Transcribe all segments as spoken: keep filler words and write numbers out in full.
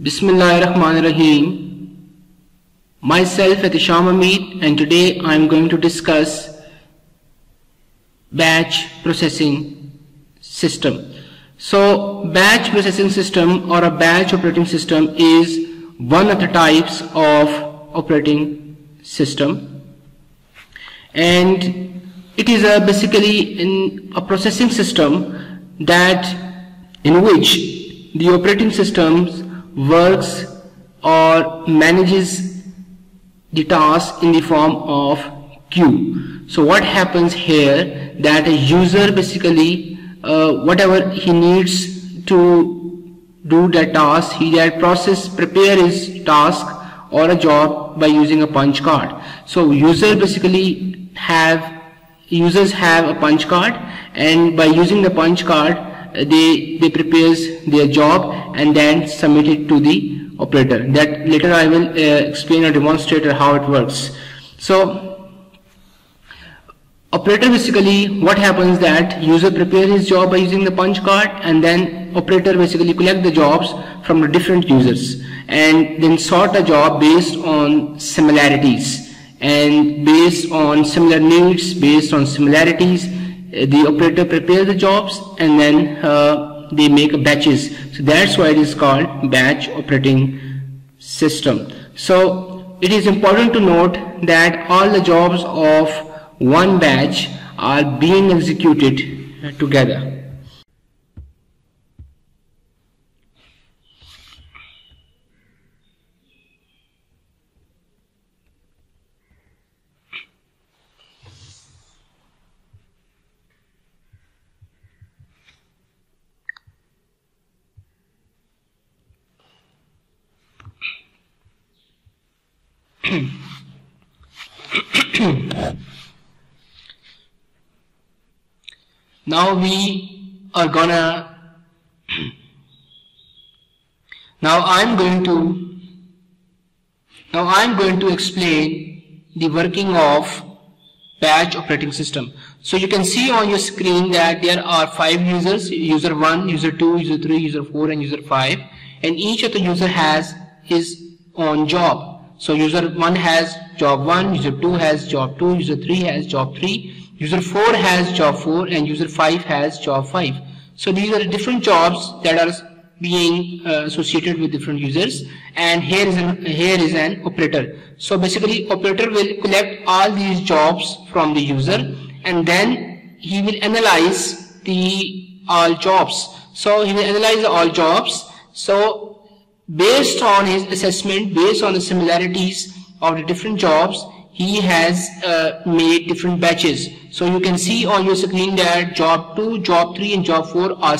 Bismillahirrahmanirrahim. Myself Etisham Amit, and today I am going to discuss batch processing system. So batch processing system or a batch operating system is one of the types of operating system, and it is a basically in a processing system that in which the operating systems works or manages the task in the form of queue. So what happens here, that a user basically uh, whatever he needs to do that task, he that process prepare his task or a job by using a punch card. So user basically have users have a punch card, and by using the punch card they they prepares their job and then submit it to the operator. That later I will uh, explain or demonstrate how it works. So operator basically, what happens that user prepares his job by using the punch card, and then operator basically collect the jobs from the different users and then sort a job based on similarities, and based on similar needs, based on similarities the operator prepares the jobs, and then uh, they make batches. So that's why it is called batch operating system. So it is important to note that all the jobs of one batch are being executed together. Now we are gonna now I'm going to now I'm going to explain the working of batch operating system. So you can see on your screen that there are five users: user one, user two, user three, user four, and user five, and each of the user has his own job. So user one has job one, user two has job two, user three has job three, user four has job four, and user five has job five. So these are different jobs that are being uh, associated with different users, and here is an, here is an operator. So basically operator will collect all these jobs from the user, and then he will analyze the all jobs. So he will analyze all jobs. So based on his assessment, based on the similarities of the different jobs, he has uh, made different batches. So you can see on your screen that job two, job three, and job four are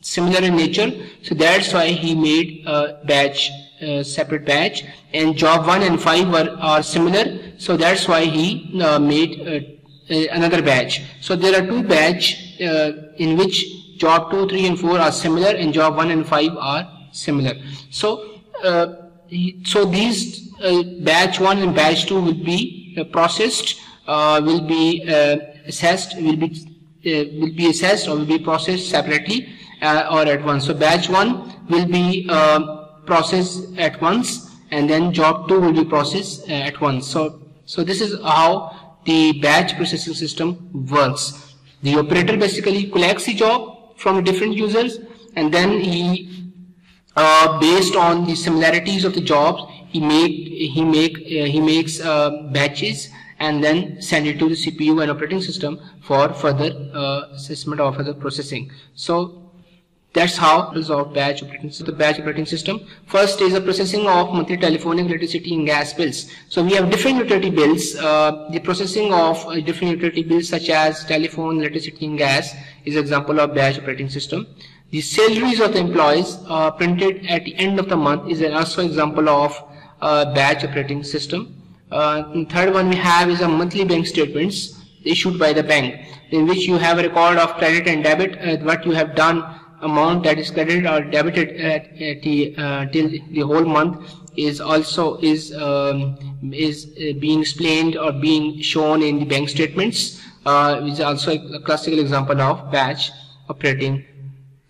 similar in nature. So that's why he made a batch, a separate batch. And job one and five are, are similar. So that's why he uh, made uh, uh, another batch. So there are two batch uh, in which job two, three, and four are similar, and job one and five are similar. So, uh, so these uh, batch one and batch two will be uh, processed, uh, will be uh, assessed, will be uh, will be assessed or will be processed separately uh, or at once. So batch one will be uh, processed at once, and then job two will be processed uh, at once. So, so this is how the batch processing system works. The operator basically collects the job from different users, and then he Uh, based on the similarities of the jobs, he make he make uh, he makes uh, batches, and then send it to the C P U and operating system for further uh, assessment or further processing. So that's how resolve batch operating system. The batch operating system first is the processing of monthly telephonic, electricity, and gas bills. So we have different utility bills. Uh, the processing of uh, different utility bills such as telephone, electricity, and gas is an example of batch operating system. The salaries of the employees uh, printed at the end of the month is also an example of uh, batch operating system. Uh, the third one we have is a monthly bank statements issued by the bank, in which you have a record of credit and debit, uh, what you have done, amount that is credited or debited at, at the uh, till the whole month is also is um, is uh, being explained or being shown in the bank statements, uh, which is also a classical example of batch operating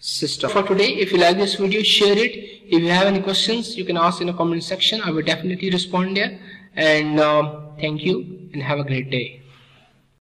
system. For today, if you like this video, share it. If you have any questions, you can ask in the comment section. I will definitely respond there. And uh, thank you and have a great day.